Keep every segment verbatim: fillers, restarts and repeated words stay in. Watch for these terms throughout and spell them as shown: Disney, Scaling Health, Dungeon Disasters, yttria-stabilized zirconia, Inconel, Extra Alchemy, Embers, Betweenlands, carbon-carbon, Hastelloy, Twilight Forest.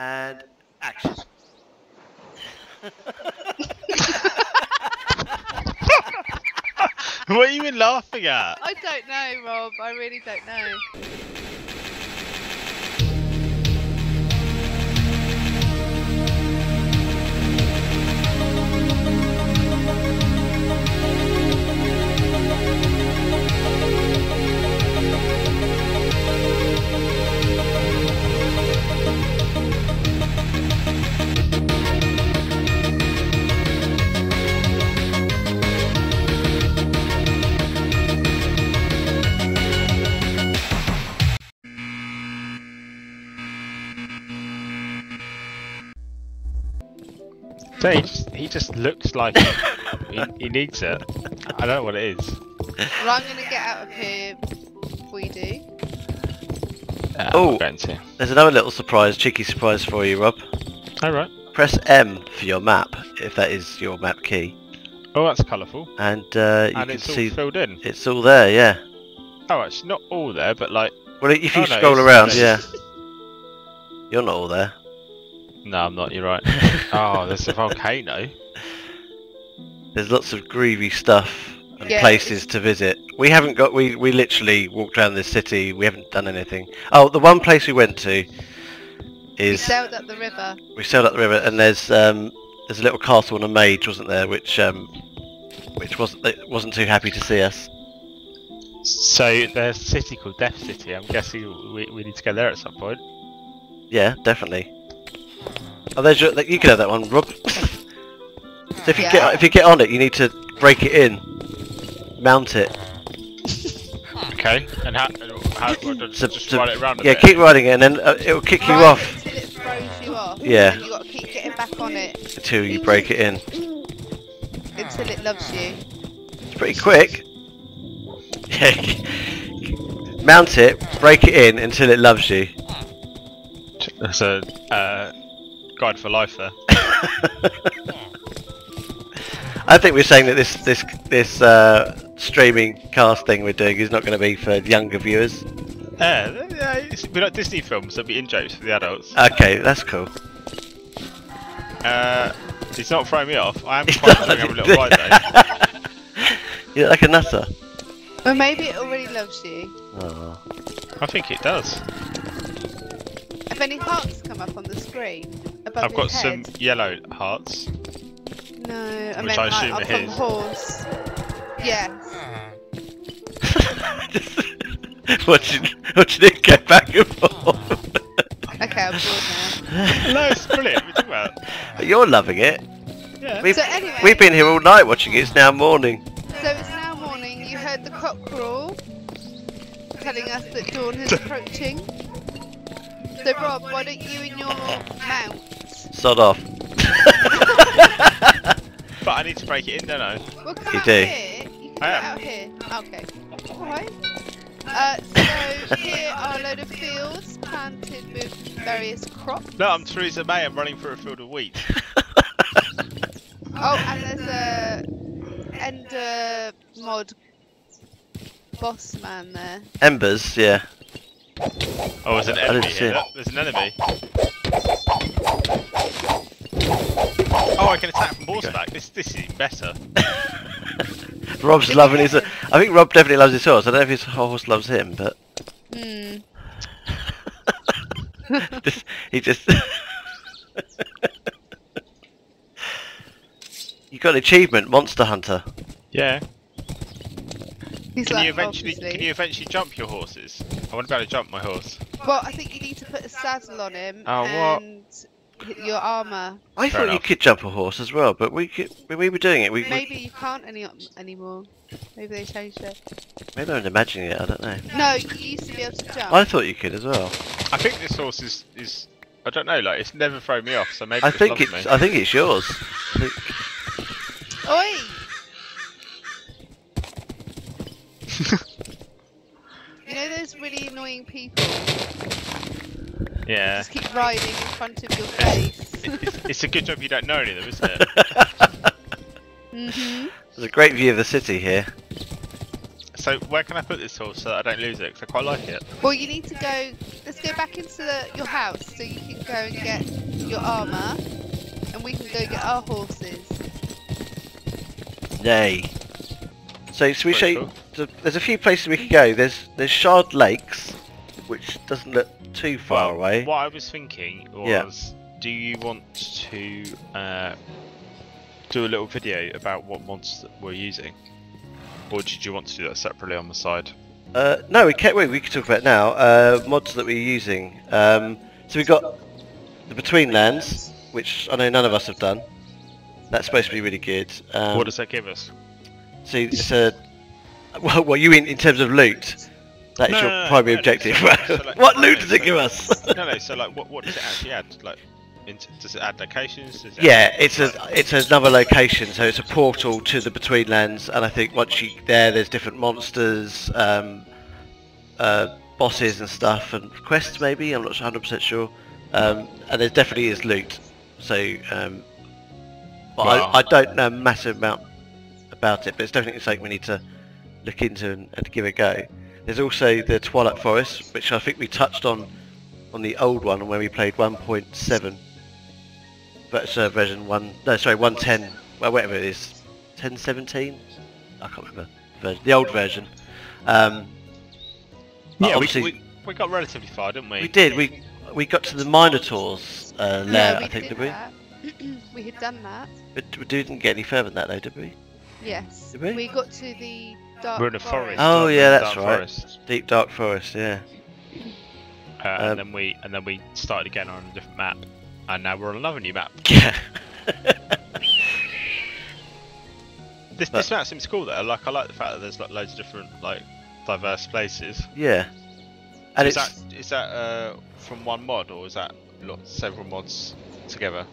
and action. What are you even laughing at? I don't know, Rob. I really don't know. So he just, he just looks like he, he needs it. I don't know what it is. Well, I'm going to get out of here before you do. Uh, oh, there's another little surprise, cheeky surprise for you, Rob. Alright. Press M for your map, if that is your map key. Oh, that's colourful. And, uh, you and can it's all see filled in. It's all there, yeah. Oh, it's not all there, but like... Well, if you oh, scroll no, around, yeah. You're not all there. No, I'm not, you're right. Oh, there's a volcano. There's lots of groovy stuff and yeah, places to visit. We haven't got, we, we literally walked around this city, we haven't done anything. Oh, the one place we went to is... We sailed up the river. We sailed up the river and there's um, there's a little castle and a mage, wasn't there, which um, which wasn't, wasn't too happy to see us. So there's a city called Death City, I'm guessing we, we need to go there at some point. Yeah, definitely. Oh, there's your, you can have that one, Rob. So if you yeah. get if you get on it, you need to break it in, mount it. Okay, and how? how so, just so, ride it around. A yeah, bit. keep riding it, and then uh, it'll kick ride you off. Until it throws you off. Yeah. And you got to keep getting back on it. Until you break it in. Until it loves you. It's pretty quick. Yeah. Mount it, break it in until it loves you. That's a. Uh, Guide for life there. I think we're saying that this this this uh, streaming cast thing we're doing is not going to be for younger viewers. Yeah, yeah, we like Disney films, that'd be in jokes for the adults. Okay, that's cool. Uh, it's not throwing me off. I am quite having a little ride though. You look like a nutter. Well, maybe it already loves you. Oh. I think it does. Have any hearts come up on the screen? Above I've got head. some yellow hearts. No, I meant I assume like, it is. horse. Yes. Watching, watching it go back and forth. Okay, I'm bored now. No, it's brilliant. What are you talking about? But you're loving it. Yeah. We've, so anyway, we've been here all night watching it. It's now morning. So it's now morning. You heard the cock crawl, telling us that dawn is approaching. So Rob, why don't you and your mount? Sod off. But I need to break it in, don't I? Well, come you out do. Here. You can I am. out here. Okay. Alright. Uh, so here are a load of fields planted with various crops. No, I'm Theresa May. I'm running through a field of wheat. Oh, and there's a Ender mod boss man there. Embers, yeah. Oh, there's an enemy here. Look, there's an enemy. Oh, I can attack from horseback. This this is better. Rob's loving his... I think Rob definitely loves his horse. I don't know if his horse loves him, but... Mm. just, he just... You got an achievement, Monster Hunter. Yeah. He's can like, you eventually obviously. can you eventually jump your horses? I want to be able to jump my horse. Well, I think you need to put a saddle on him oh, and what? your armour. I Fair thought enough. you could jump a horse as well, but we could, we were doing it. We, Maybe we... you can't any anymore. Maybe they changed it. Maybe I'm imagining it. I don't know. No, you used to be able to jump. I thought you could as well. I think this horse is is I don't know. Like it's never thrown me off, so maybe. I it's think it's me. I think it's yours. think... Oi! You know those really annoying people? Yeah. Just keep riding in front of your face. it's, it's, it's a good job you don't know any of them, isn't it? Mm-hmm. There's a great view of the city here. So where can I put this horse so that I don't lose it? Because I quite like it. Well, you need to go... Let's go back into the, your house so you can go and get your armour. And we can go get our horses. Yay. So should we show you... Cool. There's a few places we can go. There's there's Shard Lakes, which doesn't look too far well, away. What I was thinking was... Yeah. Do you want to uh, do a little video about what mods we're using? Or did you want to do that separately on the side? Uh, no, we can't wait, we can talk about it now. Uh, mods that we're using. Um, so we've got the Betweenlands, which I know none of us have done. That's supposed to be really good. Um, what does that give us? So it's a... Well, well you mean in terms of loot? That no, is your no, no, primary no, objective. So like, so like, what loot no, does it so give like, us? no, no, so like what, what does it actually add? Like, does it add locations? Does it yeah, add it's a it's another location, so it's a portal to the Betweenlands, and I think once you there, there's different monsters, um, uh, bosses and stuff, and quests maybe. I'm not one hundred percent sure, um, and there definitely is loot. So, um, but wow. I, I don't know a massive amount about it, but it's definitely something we need to look into and, and give a go. There's also the Twilight Forest, which I think we touched on on the old one when we played one point seven. But uh, version one, no, sorry, one ten, well, whatever it is, ten seventeen. I can't remember the old version. Um, yeah, we, we we got relatively far, didn't we? We did. We we got to the Minotaur's uh, lair, yeah, I think, did, did we? We had done that. But we didn't get any further than that, though, did we? Yes. Did we? We got to the dark. We're in a forest. Oh dark, yeah, that's dark right. Forest. Deep dark forest, yeah. Uh, um, and then we and then we started again on a different map. And now we're on another new map. Yeah. this but, this map seems cool though. Like I like the fact that there's like loads of different like diverse places. Yeah. And is it's that, is that uh, from one mod or is that lots, several mods together?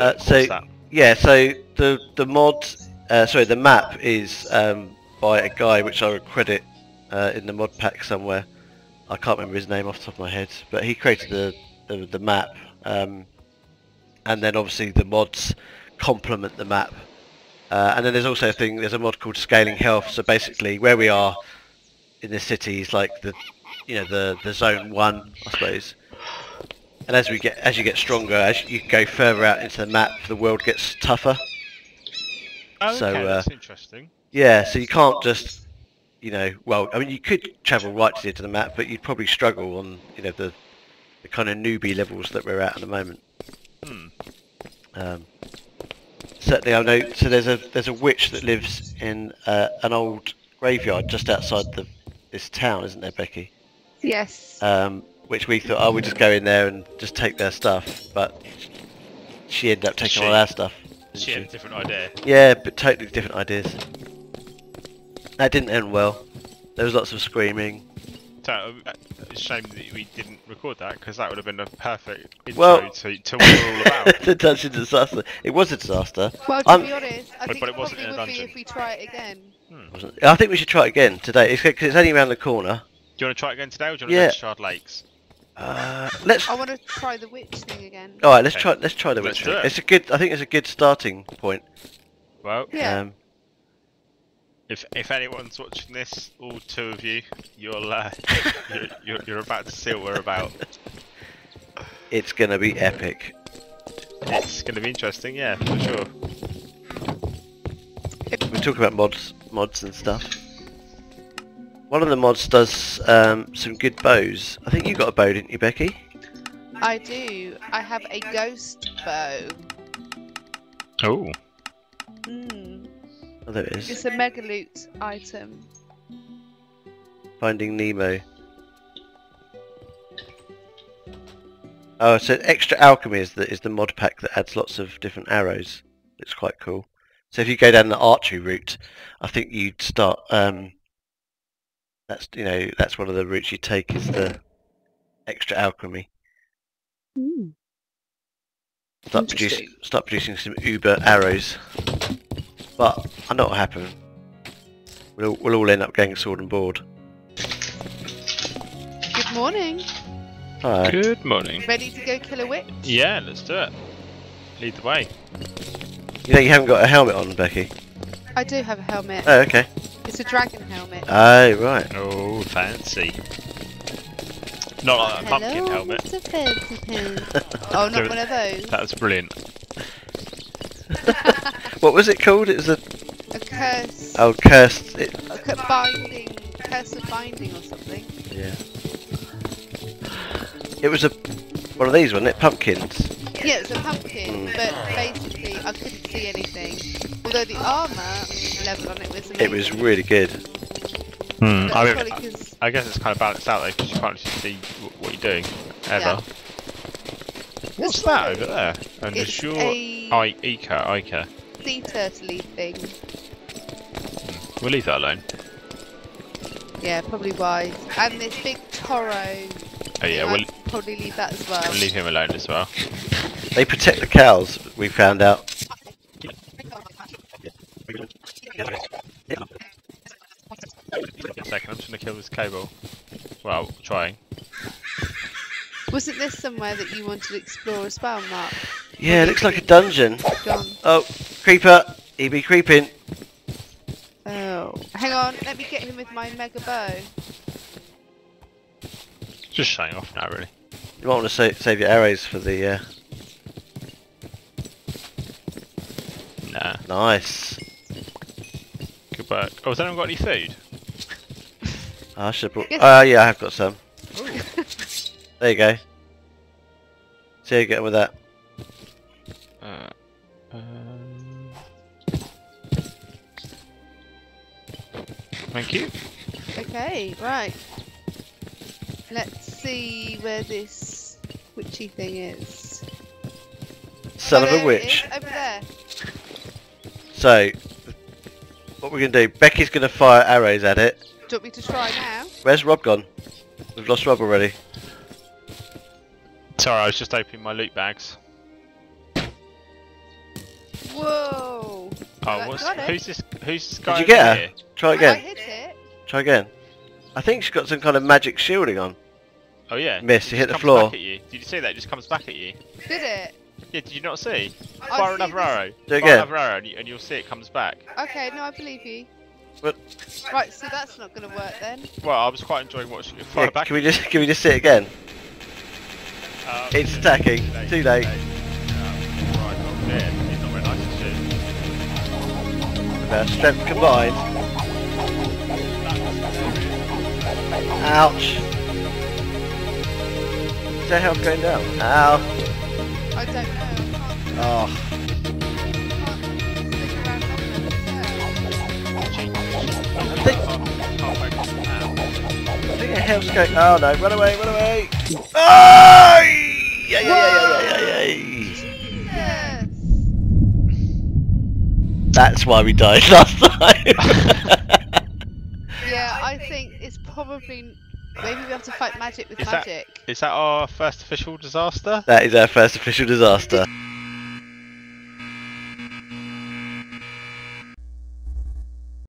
Uh, so that? yeah. So the the mod, uh, sorry, the map is um, by a guy which I would credit uh, in the mod pack somewhere. I can't remember his name off the top of my head, but he created the the, the map. Um, And then obviously the mods complement the map. Uh, and then there's also a thing, there's a mod called Scaling Health. So basically where we are in the city is like the, you know, the, the zone one, I suppose. And as we get, as you get stronger, as you go further out into the map, the world gets tougher. Oh, okay, so, uh, that's interesting. Yeah, so you can't just, you know, well, I mean, you could travel right to the end of the map, but you'd probably struggle on, you know, the, the kind of newbie levels that we're at at the moment. Hmm. Um, certainly, I know. So there's a there's a witch that lives in uh, an old graveyard just outside the this town, isn't there, Becky? Yes. Um, which we thought, oh, we just go in there and just take their stuff, but she ended up taking she, all our stuff. She, she had a different idea. Yeah, but totally different ideas. That didn't end well. There was lots of screaming. So, it's a shame that we didn't record that because that would have been a perfect intro well, to, to what we're all about. The dungeon disaster. It was a disaster. Well, to I'm, be honest, I but, think but it, it wasn't probably would be if we try it again. Hmm. I think we should try it again today. It's because it's only around the corner. Do you want to try it again today, or do you want yeah. to go to Shard Lakes? Uh, let's. I want to try the witch thing again. All right, let's okay. try. Let's try the let's witch. Thing. It. It's a good. I think it's a good starting point. Well. Yeah. Um, If, if anyone's watching this, all two of you, you'll, uh, you're, you're, you're about to see what we're about. It's going to be epic. It's going to be interesting, yeah, for sure. We talk about mods, mods and stuff. One of the mods does um, some good bows. I think you got a bow, didn't you, Becky? I do. I have a ghost bow. Oh. Mm. Oh, there it is. It's a mega loot item. Finding Nemo. Oh, so Extra Alchemy is the, is the mod pack that adds lots of different arrows. It's quite cool. So if you go down the archery route, I think you'd start. Um, that's you know that's one of the routes you take is the Extra Alchemy. Mm. Start producing start producing some uber arrows. But I know what happened. We'll, we'll all end up getting sword and board. Good morning. Hi. Good morning. Ready to go kill a witch? Yeah, let's do it. Lead the way. You know you haven't got a helmet on, Becky? I do have a helmet. Oh, okay. It's a dragon helmet. Oh, right. Oh, fancy. Not like a pumpkin helmet. It's a fancy pants. Oh, not one of those. That's brilliant. What was it called? It was a... A curse. Oh, cursed. It... A binding. Curse of binding or something. Yeah. It was a... One of these, wasn't it? Pumpkins. Yeah, it was a pumpkin, mm. but basically I couldn't see anything. Although the armour level on it was amazing. It was really good. Hmm. I, mean, cause... I guess it's kind of balanced out though, because you can't just see what you're doing, ever. Yeah. What's it's that over there? An Azure Ica, Ica. Sea turtle-y thing. We'll leave that alone. Yeah, probably wise. And this big Toro. Oh yeah, we'll probably leave that as well. We'll leave him alone as well. They protect the cows, we found out. Second, I'm just gonna kill this cable. Well, trying. Wasn't this somewhere that you wanted to explore as well, Mark? Yeah, it looks like a dungeon. John. Oh, creeper! He be creeping. Oh, hang on, let me get him with my mega bow. Just showing off now, really. You might want to save, save your arrows for the. Uh... Nah. Nice. Good work. Oh, has anyone got any food? I should have brought. Oh, uh, yeah, I have got some. There you go. See how you get with that. Uh, um... Thank you. Okay, right. Let's see where this witchy thing is. Son oh, of a witch. Over there. So, what we're going to do, Becky's going to fire arrows at it. Do you want me to try now? Where's Rob gone? We've lost Rob already. Sorry, I was just opening my loot bags. Whoa! Oh, what's, who's this? Who's this guy? Did you get her? Here? Try again. I hit it. Try again. I think she's got some kind of magic shielding on. Oh yeah. Miss, you hit the floor. Back at you. Did you see that? It just comes back at you. Did it? Yeah. Did you not see? I Fire see another this. arrow. Do it again. Fire another arrow, and, you, and you'll see it comes back. Okay. No, I believe you. What? Right. So that's not going to work then. Well, I was quite enjoying watching it fire yeah, back. Can we just can we just see it again? Um, it's attacking. Too late. Too late. Too late. Um, right, not dead. It's not very nice to shoot. With our strength combined. Ouch. Is that health going down? Ow. I don't know. Oh. I think, I think health's going. Oh no! Run away! Run away! Oh! Yeah, yeah, yeah, yeah, yeah, yeah. That's why we died last time. Yeah, I think it's probably maybe we have to fight magic with is magic. That, is that our first official disaster? That is our first official disaster.